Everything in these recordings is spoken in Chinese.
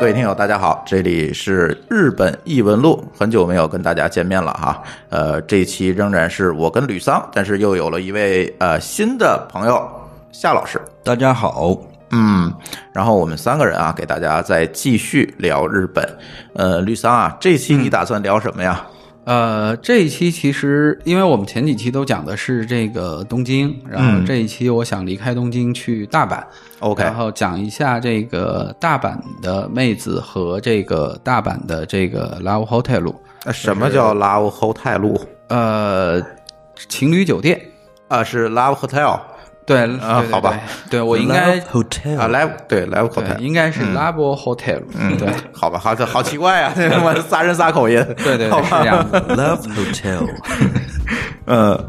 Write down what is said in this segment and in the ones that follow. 各位听友大家好，这里是日本异闻录，很久没有跟大家见面了哈。这一期仍然是我跟吕桑，但是又有了一位新的朋友夏老师。大家好。然后我们三个人啊，给大家再继续聊日本。吕桑啊，这期你打算聊什么呀？这一期其实因为我们前几期都讲的是这个东京，然后这一期我想离开东京去大阪，OK， 然后讲一下这个大阪的妹子和这个大阪的这个拉乌侯泰路。什么叫拉乌侯泰路？情侣酒店啊，是拉乌 hotel。对啊，好吧，对我应该 hotel 啊，来对 live hotel 应该是 labo hotel， 对，好吧，好奇怪啊，我仨人仨口音，对对，是这样的 love hotel。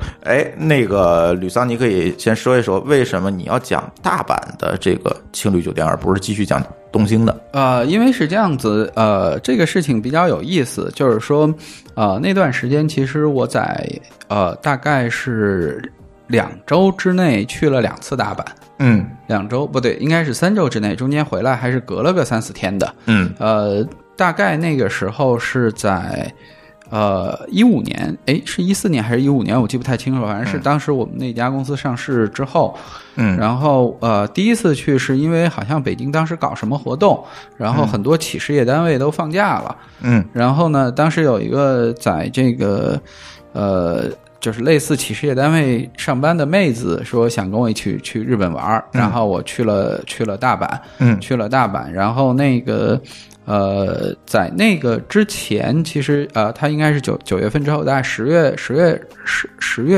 那个吕桑，你可以先说一说为什么你要讲大阪的这个情侣酒店，而不是继续讲东京的？因为是这样子，这个事情比较有意思，就是说，那段时间其实我在大概是。2周之内去了2次大阪，2周不对，应该是3周之内，中间回来还是隔了个3-4天的，大概那个时候是在15年，是14年还是15年，我记不太清楚，反正是当时我们那家公司上市之后，然后第一次去是因为好像北京当时搞什么活动，然后很多企事业单位都放假了，然后呢，当时有一个在这个就是类似企事业单位上班的妹子说想跟我一起去日本玩，然后我去了大阪，然后那个在那个之前，其实他应该是9月份之后，大概10月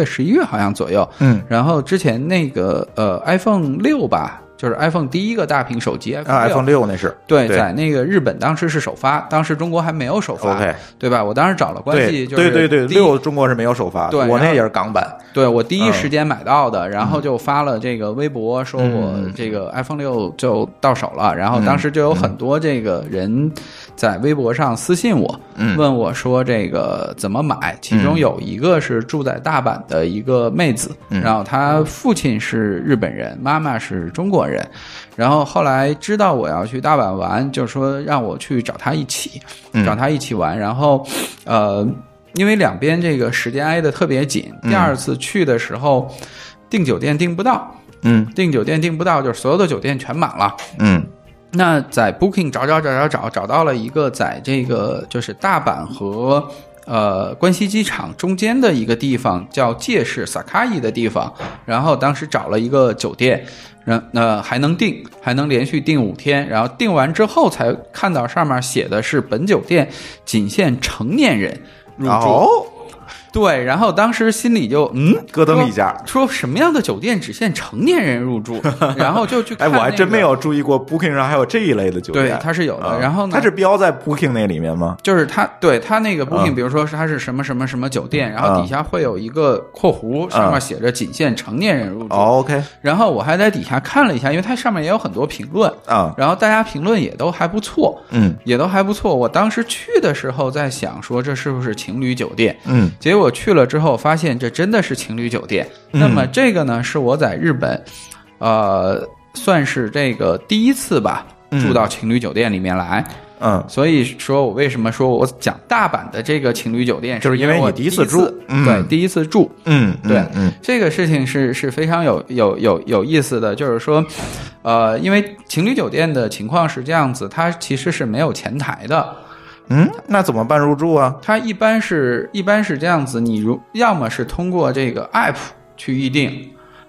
11月好像左右，然后之前那个iPhone 6吧。就是 iPhone 第一个大屏手机 iPhone 6那是 对，在那个日本当时是首发，当时中国还没有首发， okay， 对吧？我当时找了关系，就是对，6中国是没有首发，对，我那也是港版，对，我第一时间买到的，然后就发了这个微博，说我这个 iPhone 6就到手了，然后当时就有很多这个人在微博上私信我，问我说这个怎么买？其中有一个是住在大阪的一个妹子，然后她父亲是日本人，妈妈是中国人。然后后来知道我要去大阪玩，就说让我去找他一起玩，然后因为两边这个时间挨得特别紧，第二次去的时候订酒店订不到，就是所有的酒店全满了，那在 Booking 找到了一个在这个就是大阪和关西机场中间的一个地方叫界市 Sakai 的地方，然后当时找了一个酒店，还能连续订5天，然后订完之后才看到上面写的是本酒店仅限成年人入住。对，然后当时心里就咯噔一下，说什么样的酒店只限成年人入住？然后就去看、我还真没有注意过 Booking 上还有这一类的酒店。对，它是有的。然后呢，它是标在 Booking 那里面吗？就是它那个 Booking， 比如说它是什么什么什么酒店，然后底下会有一个括弧，上面写着仅限成年人入住。OK。然后我还在底下看了一下，因为它上面也有很多评论啊，然后大家评论也都还不错，也都还不错。我当时去的时候在想说这是不是情侣酒店？结果。我去了之后发现这真的是情侣酒店，那么这个呢是我在日本算是这个第一次吧住到情侣酒店里面来，所以说我为什么说我讲大阪的这个情侣酒店，就是因为我第一次住，对，第一次住，对，这个事情是非常有意思的，就是说，因为情侣酒店的情况是这样子，它其实是没有前台的。那怎么办入住啊？它一般是这样子，你要么是通过这个 app 去预定，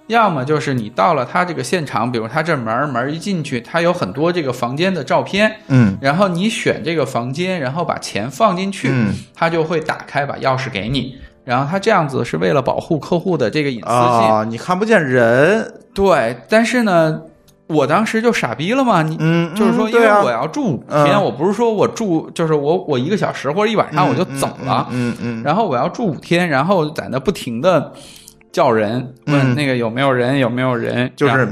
要么就是你到了它这个现场，比如它这门一进去，它有很多这个房间的照片，然后你选这个房间，然后把钱放进去，它就会打开把钥匙给你。然后他这样子是为了保护客户的这个隐私性啊，你看不见人。对，但是呢。我当时就傻逼了嘛，就是说，因为我要住5天，我不是说我住，就是我1个小时或者一晚上我就走了，然后我要住5天，然后在那不停的叫人，问那个有没有人，就是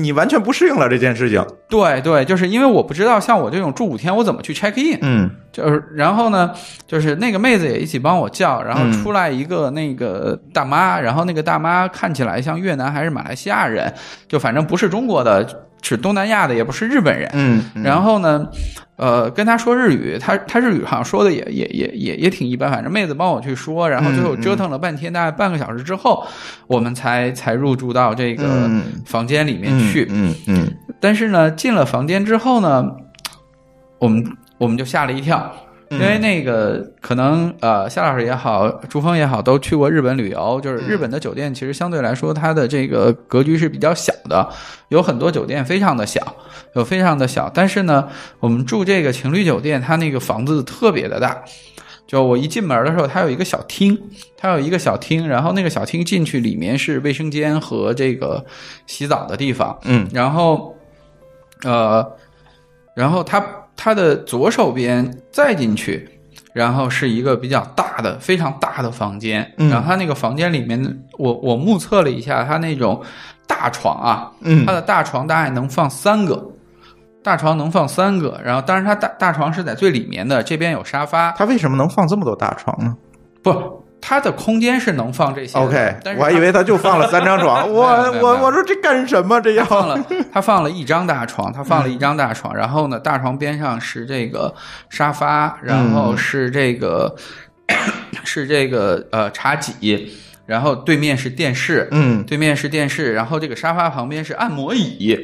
你完全不适应了这件事情。对对，就是因为我不知道像我这种住5天我怎么去 check in，就是然后呢，就是那个妹子也一起帮我叫，然后出来一个那个大妈，然后那个大妈看起来像越南还是马来西亚人，就反正不是中国的指东南亚的，也不是日本人。嗯，然后呢，跟他说日语，他日语好像说的也挺一般，反正妹子帮我去说，然后最后折腾了半天，大概半个小时之后，我们才入住到这个房间里面去。但是呢，进了房间之后呢，我们就吓了一跳。因为那个可能夏老师也好，朱峰也好，都去过日本旅游，就是日本的酒店其实相对来说它的这个格局是比较小的，有很多酒店非常的小，但是呢我们住这个情侣酒店，它那个房子特别的大，就我一进门的时候它有一个小厅，然后那个小厅进去里面是卫生间和这个洗澡的地方。嗯，然后它的左手边再进去，然后是一个比较大的非常大的房间。嗯，然后它那个房间里面，我目测了一下，它那种大床啊，它的大床大概能放三个，然后当然它大床是在最里面的，这边有沙发。它为什么能放这么多大床呢？不，它的空间是能放这些。OK， 我还以为它就放了三张床。我说这干什么？这要它放了一张大床，然后呢，大床边上是这个沙发，然后是这个、茶几，然后对面是电视，然后这个沙发旁边是按摩椅，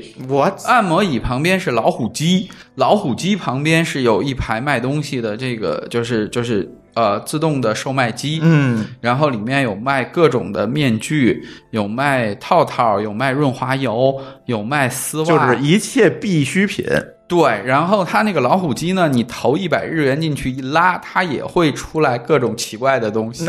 按摩椅旁边是老虎机，旁边是有一排卖东西的这个就是。自动的售卖机，然后里面有卖各种的面具，有卖套套，有卖润滑油，有卖丝袜，就是一切必需品。对，然后它那个老虎机呢，你投100日元进去一拉，它也会出来各种奇怪的东西。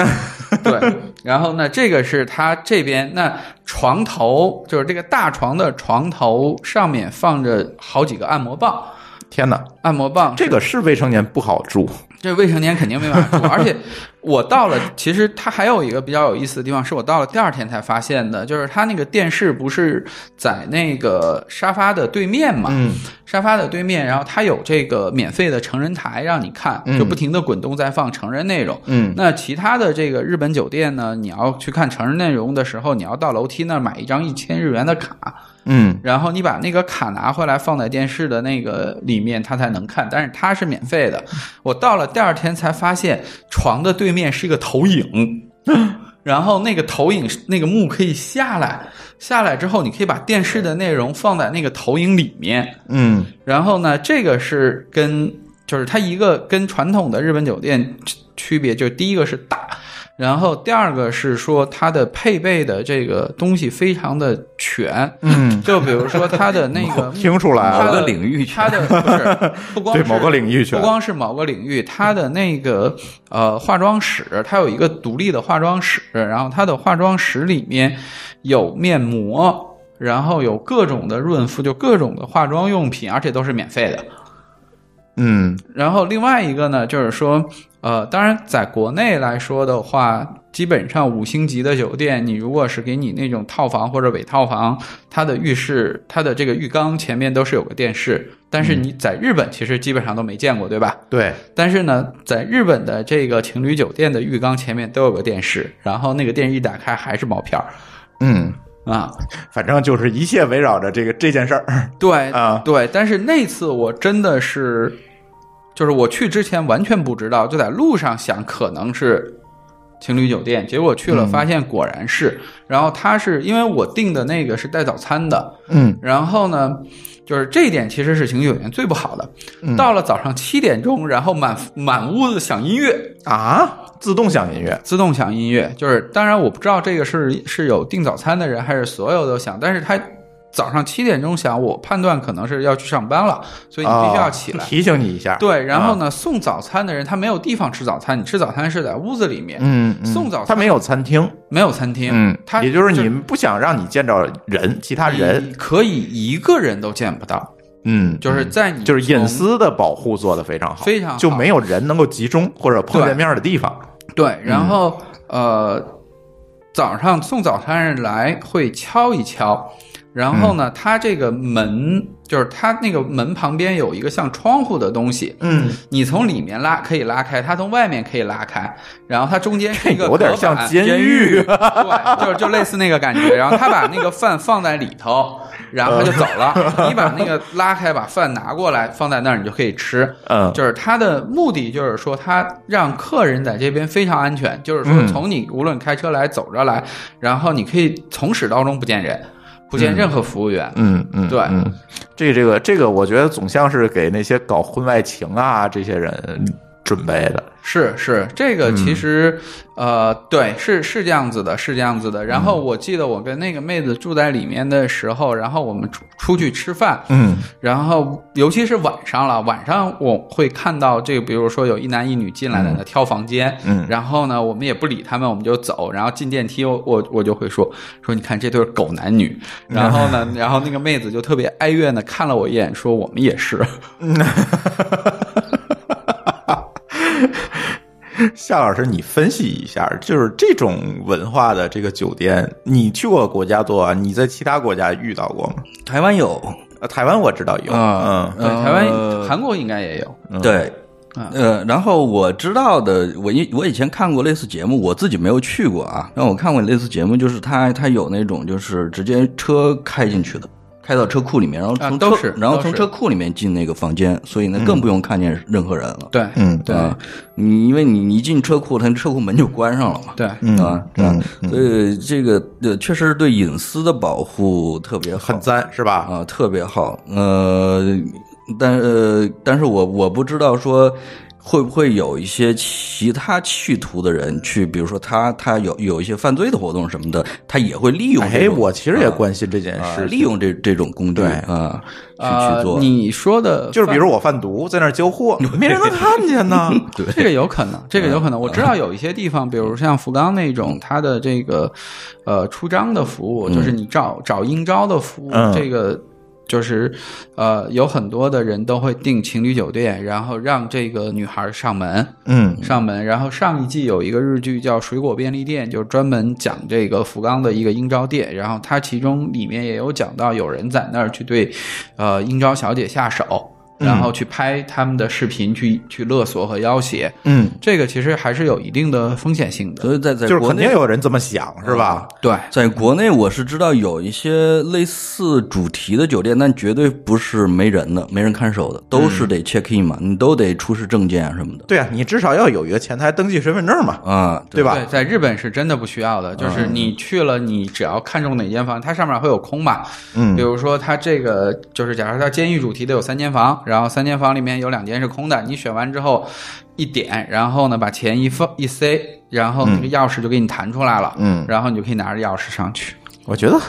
对，然后呢，这个是它这边，那床头就是这个大床的床头上面放着好几个按摩棒。天哪，按摩棒这个是未成年不好住，这未成年肯定没法住。而且我到了，其实它还有一个比较有意思的地方，是我到了第二天才发现的，就是它那个电视不是在那个沙发的对面嘛，沙发的对面，然后它有这个免费的成人台让你看，就不停的滚动在放成人内容。那其他的这个日本酒店呢，你要去看成人内容的时候，你要到楼梯那儿买一张1000日元的卡。然后你把那个卡拿回来放在电视的那个里面，它才能看，但是它是免费的。我到了第二天才发现，床的对面是一个投影，然后那个投影那个幕可以下来之后，你可以把电视的内容放在那个投影里面。然后呢，这个是就是它一个跟传统的日本酒店区别，就第一个是大，然后第二个是说它的配备的这个东西非常的全。就比如说它的那个听出来它的领域，它的不光是某个领域全，不光是某个领域，它的那个化妆室，它有一个独立的化妆室，然后它的化妆室里面有面膜，然后有各种的润肤，就各种的化妆用品，而且都是免费的。然后另外一个呢，就是说当然在国内来说的话，基本上5星级的酒店，你如果是给你那种套房或者伪套房，它的浴室，它的这个浴缸前面都是有个电视，但是你在日本其实基本上都没见过，对吧？对。但是呢，在日本的这个情侣酒店的浴缸前面都有个电视，然后那个电视一打开还是毛片。反正就是一切围绕着这件事儿。对啊，对。但是那次我真的是，就是我去之前完全不知道，就在路上想可能是情侣酒店，结果去了发现果然是。然后它是因为我订的那个是带早餐的，然后呢，就是这一点其实是情侣酒店最不好的。到了早上7点钟，然后满屋子响音乐啊。自动响音乐，就是当然我不知道这个是有订早餐的人还是所有都响，但是他早上7点钟响，我判断可能是要去上班了，所以你必须要起来，提醒你一下。对，然后呢，送早餐的人他没有地方吃早餐，你吃早餐是在屋子里面。送早餐他没有餐厅。他也就是你们不想让你见着人，其他人可以一个人都见不到。就是在你就是隐私的保护做得非常好，非常好，就没有人能够集中或者碰见面的地方。对，然后早上送早餐人来会敲一敲，然后呢，他这个门就是它那个门旁边有一个像窗户的东西，嗯，你从里面拉可以拉开，它从外面可以拉开，然后它中间是一个有点像监狱对，就类似那个感觉。然后他把那个饭放在里头，然后他就走了。你把那个拉开，把饭拿过来放在那儿，你就可以吃。嗯，就是它的目的就是说，它让客人在这边非常安全，就是说从你无论开车来走着来，然后你可以从始到终不见人。不见任何服务员，嗯嗯，对，嗯，这个，我觉得总像是给那些搞婚外情啊这些人准备的，是，这个其实，对，是这样子的，是这样子的。然后我记得我跟那个妹子住在里面的时候，然后我们出去吃饭，嗯，然后尤其是晚上了，晚上我会看到这个，比如说有一男一女进来在那挑房间，嗯，然后呢，我们也不理他们，我们就走，然后进电梯，我就会说，你看这对狗男女，然后呢，然后那个妹子就特别哀怨的看了我一眼，说我们也是。夏老师，你分析一下，就是这种文化的这个酒店，你去过国家多啊？你在其他国家遇到过吗？台湾有，台湾我知道有，对，台湾、韩国应该也有，对，然后我知道的，我以前看过类似节目，我自己没有去过啊，但我看过类似节目，就是它有那种就是直接车开进去的。开到车库里面，然后从车库里面进那个房间，所以呢更不用看见任何人了。对，嗯，对，你因为你一进车库，它车库门就关上了嘛。对，啊，这样，所以这个确实对隐私的保护特别好，很赞是吧？啊，特别好。但是我不知道说。会不会有一些其他企图的人去，比如说他有一些犯罪的活动什么的，他也会利用。哎，我其实也关心这件事，利用这种工具啊去做。你说的就是，比如我贩毒在那儿交货，没人能看见呢。对，这个有可能，这个有可能。我知道有一些地方，比如像福冈那种，它的这个出张的服务，就是你找应招的服务，这个。就是，有很多的人都会订情侣酒店，然后让这个女孩上门。然后上一季有一个日剧叫《水果便利店》，就是专门讲这个福冈的一个应招店。然后它其中里面也有讲到，有人在那儿去对，应招小姐下手。然后去拍他们的视频，去勒索和要挟，嗯，这个其实还是有一定的风险性的。所以在国内就是肯定有人这么想，是吧？对，在国内我是知道有一些类似主题的酒店，但绝对不是没人的，没人看守的，都是得 check in 嘛，你都得出示证件啊什么的。对啊，你至少要有一个前台登记身份证嘛，啊，对吧？对，在日本是真的不需要的，就是你去了，你只要看中哪间房，它上面会有空嘛，嗯，比如说它这个就是假设它监狱主题的有3间房。然后3间房里面有2间是空的，你选完之后一点，然后呢把钱一塞，然后那个钥匙就给你弹出来了，嗯，然后你就可以拿着钥匙上去。我觉得为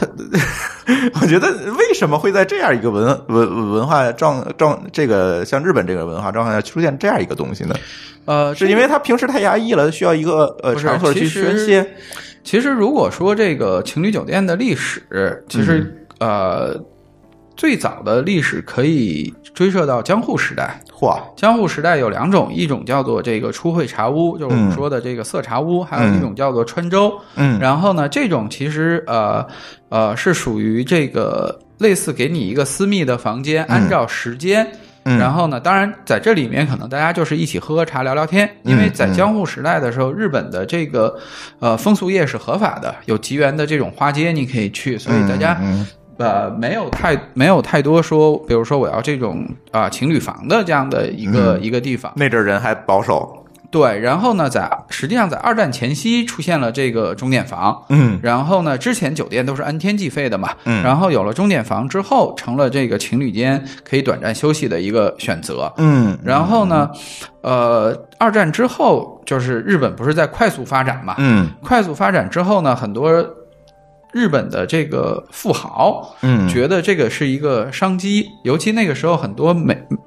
什么会在这样一个文化这个像日本这个文化状况下出现这样一个东西呢？是因为他平时太压抑了，需要一个场所去宣泄。其实如果说这个情侣酒店的历史，其实最早的历史可以追溯到江户时代。江户时代有2种，一种叫做这个出会茶屋，就是我们说的这个色茶屋，还有一种叫做川州。嗯，然后呢，这种其实是属于这个类似给你一个私密的房间，按照时间。然后呢，当然在这里面可能大家就是一起喝喝茶聊聊天，因为在江户时代的时候，日本的这个风俗业是合法的，有吉原的这种花街你可以去，所以大家。没有太多说，比如说我要这种情侣房的这样的一个地方。那阵人还保守。对，然后呢，实际上在二战前夕出现了这个钟点房，嗯，然后呢，之前酒店都是按天计费的嘛，嗯，然后有了钟点房之后，成了这个情侣间可以短暂休息的一个选择，嗯，然后呢，二战之后就是日本不是在快速发展嘛，嗯，快速发展之后呢，很多。日本的这个富豪，嗯，觉得这个是一个商机，尤其那个时候很多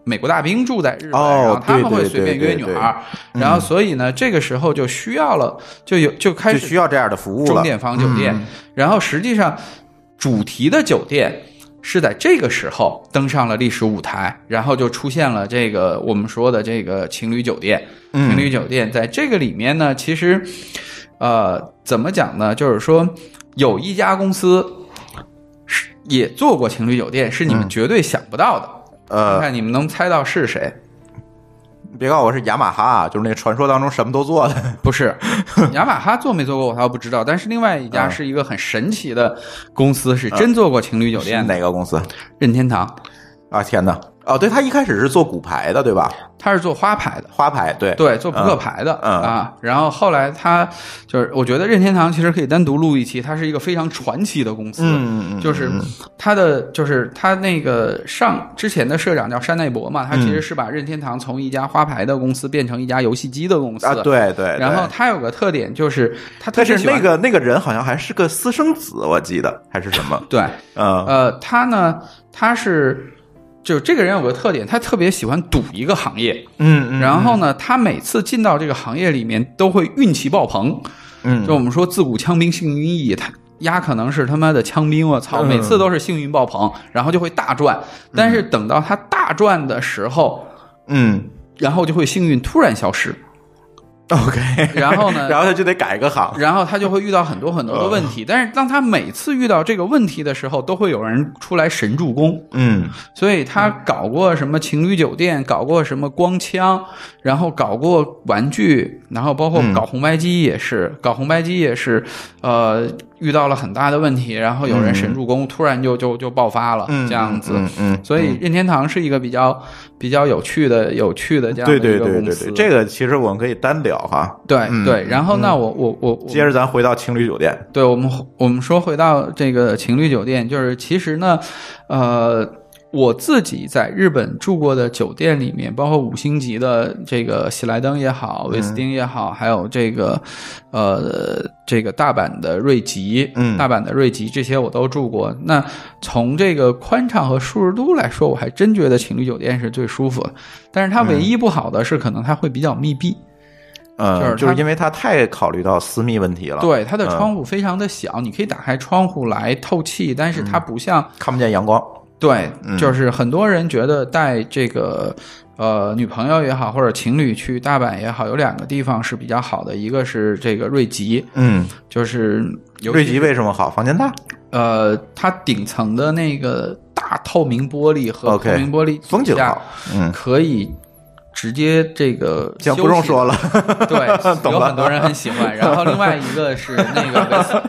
美国大兵住在日本，然后他们会随便约女孩，然后所以呢，这个时候就需要了，就开始需要这样的服务了，钟点房酒店。然后实际上，主题的酒店是在这个时候登上了历史舞台，然后就出现了这个我们说的这个情侣酒店。情侣酒店在这个里面呢，其实，怎么讲呢？就是说。有一家公司也做过情侣酒店，是你们绝对想不到的。看你们能猜到是谁？别告诉我是雅马哈，就是那传说当中什么都做的。不是，雅马哈做没做过我倒不知道，但是另外一家是一个很神奇的公司，是真做过情侣酒店。是哪个公司？任天堂。啊天哪！哦，对，他一开始是做骨牌的，对吧？他是做花牌的，花牌对对，做扑克牌的、啊。然后后来他就是，我觉得任天堂其实可以单独录一期，它是一个非常传奇的公司。嗯，就是他的就是他那个上之前的社长叫山内博嘛，他其实是把任天堂从一家花牌的公司变成一家游戏机的公司。啊，对 对。然后他有个特点就是他特别喜欢，但是那个人好像还是个私生子，我记得还是什么？对，他呢，他是。就这个人有个特点，他特别喜欢赌一个行业，然后呢，他每次进到这个行业里面都会运气爆棚，就我们说自古枪兵幸运易，他压可能是他妈的枪兵，我操，每次都是幸运爆棚，然后就会大赚，但是等到他大赚的时候，然后就会幸运突然消失。OK， 然后呢？然后他就得改个行，然后他就会遇到很多很多的问题。但是当他每次遇到这个问题的时候，都会有人出来神助攻。所以他搞过什么情侣酒店，搞过什么光枪，然后搞过玩具，然后包括搞红白机也是，遇到了很大的问题，然后有人神助攻，突然就爆发了，这样子。所以任天堂是一个比较有趣的这样的一个公司。对对对对对，这个其实我们可以单聊哈。对、对，然后那我接着咱回到情侣酒店。对，我们说回到这个情侣酒店，就是其实呢，我自己在日本住过的酒店里面，包括五星级的这个喜来登也好，威斯汀也好，还有这个大阪的瑞吉，这些我都住过。那从这个宽敞和舒适度来说，我还真觉得情侣酒店是最舒服的。但是它唯一不好的是，可能它会比较密闭。就是因为它太考虑到私密问题了。对，它的窗户非常的小，你可以打开窗户来透气，但是它不像看不见阳光。对，就是很多人觉得带这个女朋友也好，或者情侣去大阪也好，有两个地方是比较好的，一个是这个瑞吉，就是瑞吉为什么好？房间大，它顶层的那个大透明玻璃和透明玻璃风景好，可以。直接这个就不用说了，对，有很多人很喜欢。然后另外一个是那个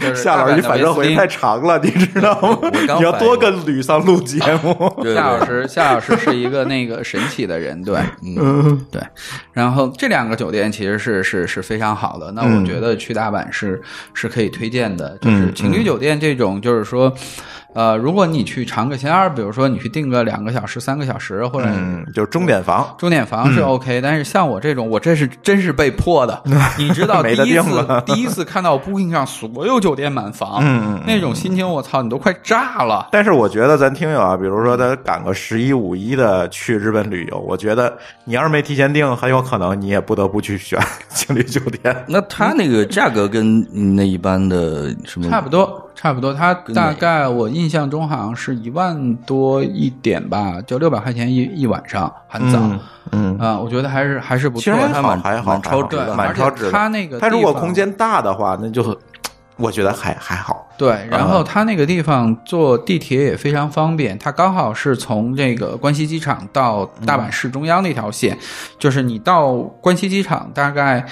就是夏老师，你反正回太长了，你知道吗？你要多跟吕桑录节目。夏老师是一个那个神奇的人，对，对。然后这两个酒店其实是非常好的。那我觉得去大阪是可以推荐的，就是情侣酒店这种，就是说。如果你去尝个鲜儿，比如说你去订个2个小时、3个小时，或者就是钟点房是 OK。但是像我这种，我真是被迫的。你知道第一次看到 Booking 上所有酒店满房，那种心情，我操，你都快炸了。但是我觉得咱听友啊，比如说咱赶个11、5、1的去日本旅游，我觉得你要是没提前订，很有可能你也不得不去选情侣酒店。那它那个价格跟那一般的什么差不多。它大概我印象中好像是1万多一点吧，就600块钱一晚上，很早。我觉得还是不错，其实还好，蛮超值的。它那个，它如果空间大的话，那就我觉得还好。对，然后它那个地方坐地铁也非常方便，它刚好是从这个关西机场到大阪市中央那条线，就是你到关西机场大概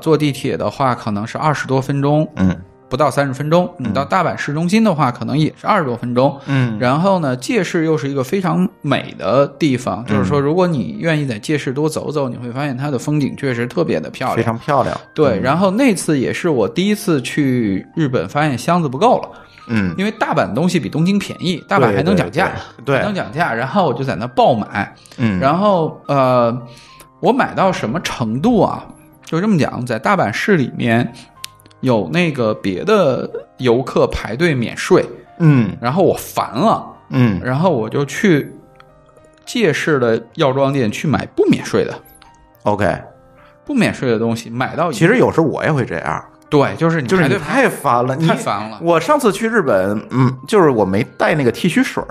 坐地铁的话，可能是20多分钟。不到30分钟，你到大阪市中心的话，可能也是20多分钟。然后呢，堺市又是一个非常美的地方，就是说，如果你愿意在堺市多走走，你会发现它的风景确实特别的漂亮，非常漂亮。对，然后那次也是我第一次去日本，发现箱子不够了。因为大阪东西比东京便宜，大阪还能讲价，然后我就在那爆买。然后我买到什么程度啊？就这么讲，在大阪市里面。有那个别的游客排队免税，然后我烦了，然后我就去堺市的药妆店去买不免税的 ，OK， 不免税的东西买到。其实有时候我也会这样，对，就是你太烦了，我上次去日本，就是我没带那个剃须水，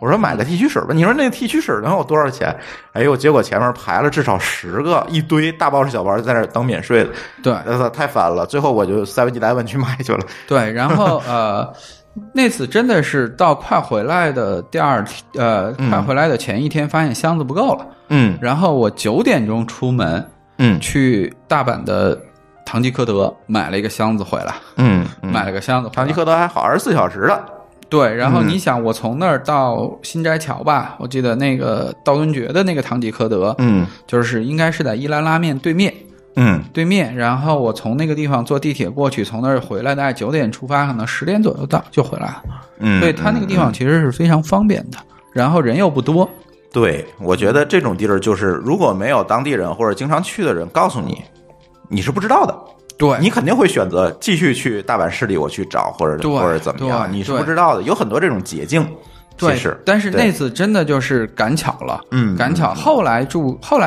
我说买个剃须水吧，你说那个剃须水能有多少钱？哎呦，结果前面排了至少10个，一堆大包小包在那等免税的，对，太烦了。最后我就7-11去买去了。对，然后那次真的是到快回来的快回来的前一天发现箱子不够了，嗯，然后我9点钟出门，嗯，去大阪的唐吉诃德买了一个箱子回来，嗯，买了个箱子回来。唐吉诃德还好24小时了。对，然后你想我从那儿到新斋桥吧，我记得那个道顿崛的那个唐吉诃德，嗯，就是应该是在一兰拉面对面，嗯，对面，然后我从那个地方坐地铁过去，从那儿回来大概9点出发，可能10点左右到就回来了，嗯，所以它那个地方其实是非常方便的，然后人又不多。对，我觉得这种地儿就是如果没有当地人或者经常去的人告诉你，你是不知道的。对，你肯定会选择继续去大阪市里我去找或者怎么样，你是不知道的，有很多这种捷径。对，但是那次真的就是赶巧了，嗯，赶巧。后来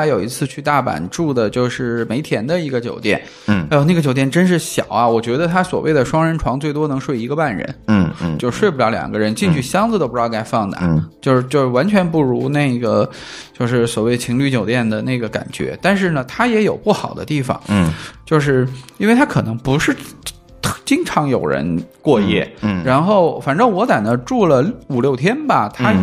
有一次去大阪住的就是梅田的一个酒店，嗯，哎呦，那个酒店真是小啊，我觉得它所谓的双人床最多能睡1个半人，嗯嗯，就睡不了2个人，进去箱子都不知道该放哪，嗯，就是完全不如那个就是所谓情侣酒店的那个感觉。但是呢，它也有不好的地方，嗯，就是因为它可能不是经常有人过夜，嗯，然后反正我在那住了5-6天吧，他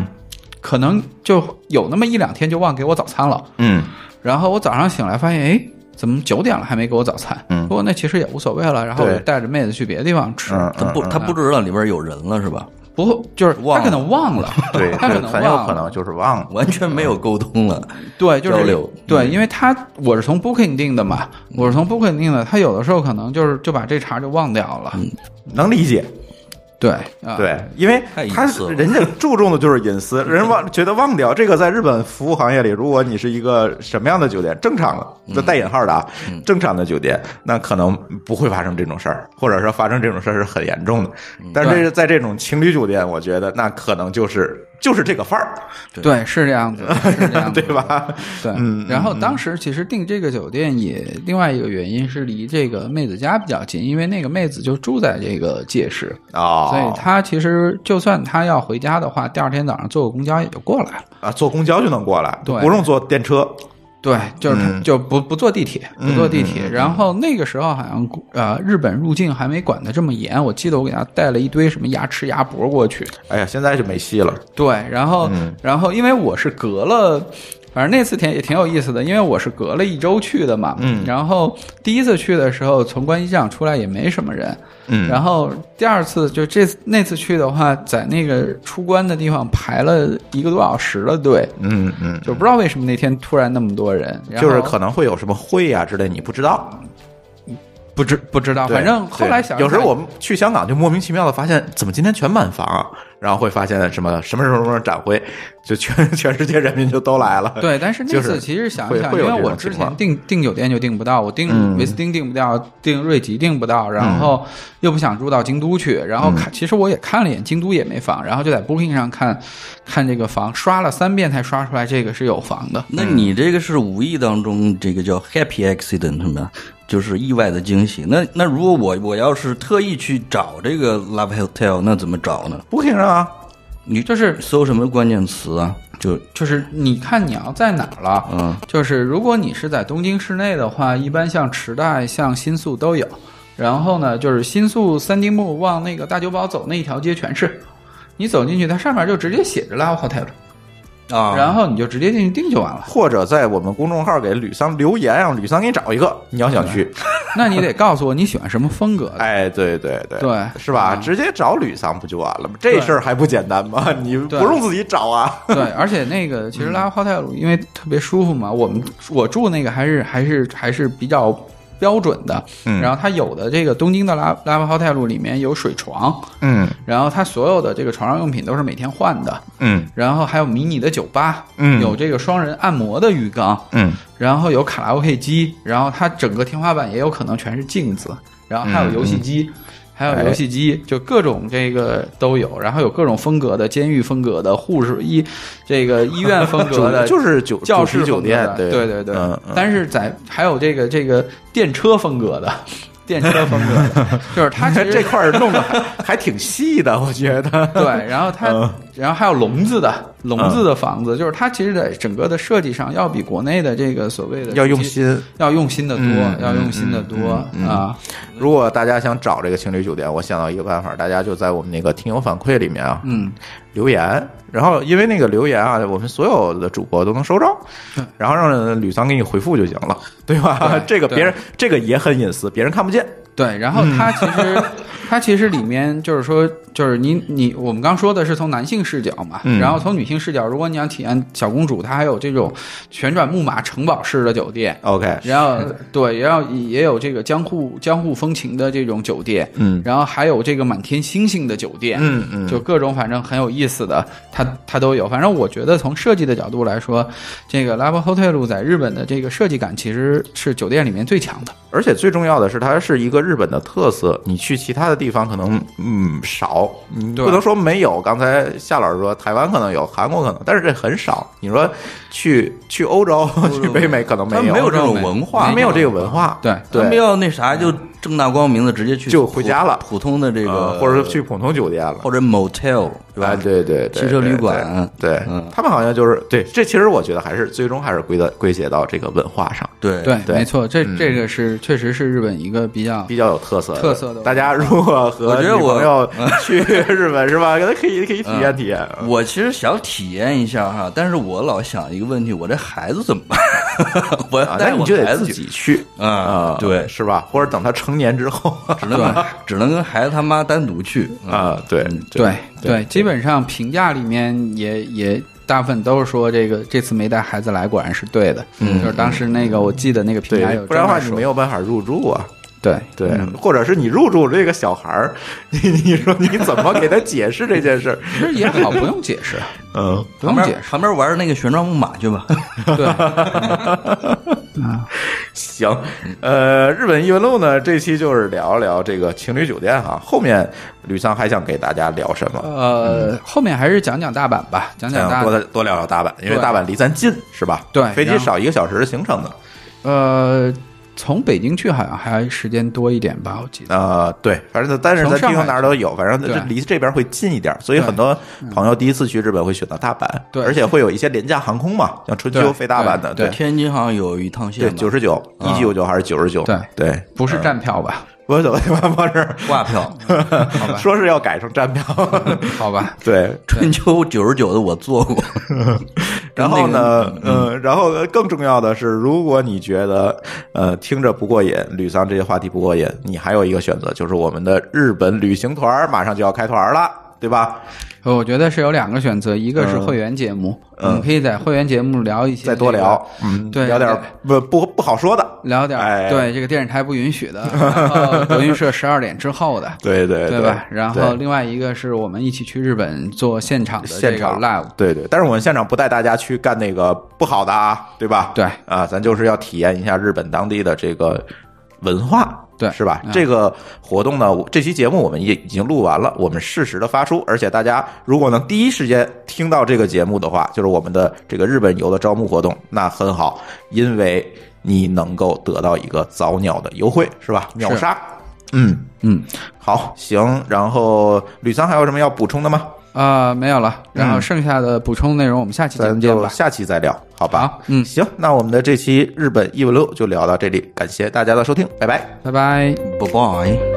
可能就有那么1-2天就忘给我早餐了，嗯，然后我早上醒来发现，哎，怎么9点了还没给我早餐？嗯，不过那其实也无所谓了，然后我就带着妹子去别的地方吃，他不知道里边有人了是吧？不，就是他可能忘了，对，他可能忘了，很有可能就是忘了，完全没有沟通了，对，就是交流，对，因为我是从 Booking 定的嘛，我是从 Booking 定的，他有的时候可能就把这茬就忘掉了，能理解，对，对，因为他人家注重的就是隐私，人觉得忘掉这个，在日本服务行业里，如果你是一个什么样的酒店，正常的，带引号的啊，正常的酒店，那可能不会发生这种事儿，或者说发生这种事儿是很严重的。但是在这种情侣酒店，我觉得那可能就是这个范儿，对，是这样子，对吧？对，嗯。然后当时其实订这个酒店也另外一个原因是离这个妹子家比较近，因为那个妹子就住在这个介石啊，所以她其实就算她要回家的话，第二天早上坐个公交也就过来了啊，坐公交就能过来，对，不用坐电车。对，就不坐地铁，不坐地铁。然后那个时候好像日本入境还没管得这么严，我记得我给他带了一堆什么牙齿牙脖过去。哎呀，现在就没戏了。对，然后因为我是隔了，反正那次也挺有意思的，因为我是隔了1周去的嘛。嗯。然后第一次去的时候，从关西机场出来也没什么人。嗯。然后第二次那次去的话，在那个出关的地方排了1个多小时了队，嗯嗯，就不知道为什么那天突然那么多人，就是可能会有什么会啊之类，你不知道，不知道，反正后来想，有时候我们去香港就莫名其妙的发现，怎么今天全满房啊？然后会发现什么展会，就全世界人民就都来了。对，但是那次其实想一想，因为我之前订酒店就订不到，我订维斯汀订不到，订瑞吉订不到，然后又不想住到京都去，然后其实我也看了一眼京都也没房，然后就在 Booking 上看这个房，刷了3遍才刷出来这个是有房的。那你这个是无意当中这个叫 happy accident 什么，就是意外的惊喜。那如果我要是特意去找这个 Love Hotel， 那怎么找呢？ Booking 上啊。你就是搜什么关键词啊？就是你看你要在哪儿了，嗯，就是如果你是在东京市内的话，一般像池袋、像新宿都有。然后呢，就是新宿三丁目往那个大久保走那一条街全是。你走进去，它上面就直接写着 Love Hotel。啊，然后你就直接进去订就完了，或者在我们公众号给吕桑留言，让吕桑给你找一个你要想去，那你得告诉我你喜欢什么风格的。哎，对对对对，是吧？直接找吕桑不就完了吗？这事儿还不简单吗？你不用自己找啊。对，而且那个其实拉花泰鲁因为特别舒服嘛，我住那个还是比较标准的，然后它有的这个东京的拉巴豪泰路里面有水床，嗯，然后它所有的这个床上用品都是每天换的，嗯，然后还有迷你的酒吧，嗯，有这个双人按摩的浴缸，嗯，然后有卡拉 OK 机，然后它整个天花板也有可能全是镜子，然后还有游戏机，就各种这个都有，然后有各种风格的，监狱风格的，护士这个医院风格的，就是教室酒店，对对对对。但是还有这个电车风格的，就是它其实这块弄的还挺细的，我觉得。对，然后它然后还有笼子的房子，就是它其实在整个的设计上要比国内的这个所谓的要用心的多啊！如果大家想找这个情侣酒店，我想到一个办法，大家就在我们那个听友反馈里面啊，留言，然后因为那个留言啊，我们所有的主播都能收到，然后让吕桑给你回复就行了，对吧？对，这个别人这个也很隐私，别人看不见。对，然后它其实里面就是说，就是我们刚说的是从男性视角嘛，然后从女性视角，如果你想体验小公主，它还有这种旋转木马城堡式的酒店 ，OK， 然后对，然后也有这个江户风情的这种酒店，然后还有这个满天星星的酒店，就各种反正很有意思的，它都有。反正我觉得从设计的角度来说，这个拉波hotel路在日本的这个设计感其实是酒店里面最强的，而且最重要的是它是一个日本的特色，你去其他的地方可能少，不能说没有。刚才夏老师说台湾可能有，韩国可能，但是这很少。你说去欧洲、去北美可能没有这种文化，没有这个文化，对，没有那啥就正大光明的直接去就回家了，普通的这个，或者是去普通酒店了，或者 motel 对吧？对，汽车旅馆，对，他们好像就是对。这其实我觉得还是最终还是归结到这个文化上，对，没错，这个是确实是日本一个比较有特色的。大家如果和女朋友去日本是吧？可以体验体验。我其实想体验一下哈，但是我老想一个问题，我这孩子怎么办？我带我孩子自己去啊，对，是吧？或者等他成年之后，只能跟孩子他妈单独去啊，对，基本上评价里面也大部分都是说这个这次没带孩子来果然是对的，就是当时那个我记得那个评价有，不然的话你没有办法入住啊。对，或者是你入这个小孩儿，你说你怎么给他解释这件事？其实也好，不用解释，不用解释，旁边玩那个旋转木马去吧。对，行，日本异闻录呢，这期就是聊聊这个情侣酒店哈。后面吕桑还想给大家聊什么？后面还是讲大阪吧，讲大阪，多聊聊大阪，因为大阪离咱近是吧？对，飞机少1个小时的行程呢。从北京去好像还时间多一点吧，我记得。对，反正但是在地方哪儿都有，反正离这边会近一点，所以很多朋友第一次去日本会选择大阪，对，而且会有一些廉价航空嘛，像春秋飞大阪的，对，天津好像有一趟线，对，99，199还是99，对，不是站票吧？我怎么不是挂票？好吧，说是要改成站票，好吧？对，春秋99的我坐过。然后呢，然后更重要的是，如果你觉得听着不过瘾，吕桑这些话题不过瘾，你还有一个选择，就是我们的日本旅行团马上就要开团了，对吧？我觉得是有2个选择，一个是会员节目，我们可以在会员节目聊一些，再多聊，对，聊点不好说的，聊点对这个电视台不允许的，然后德云社12点之后的，对吧？然后另外一个是我们一起去日本做现场的这个 live， 对，但是我们现场不带大家去干那个不好的啊，对吧？对啊，咱就是要体验一下日本当地的这个文化。对，是吧？这个活动呢，这期节目我们也已经录完了，我们适时的发出，而且大家如果能第一时间听到这个节目的话，就是我们的这个日本游的招募活动，那很好，因为你能够得到一个早鸟的优惠，是吧？秒杀，好，行。然后吕桑还有什么要补充的吗？没有了。然后剩下的补充内容，我们下期再见吧，就下期再聊，好吧？好，行，那我们的这期日本异闻录就聊到这里，感谢大家的收听，拜拜，拜拜，拜拜。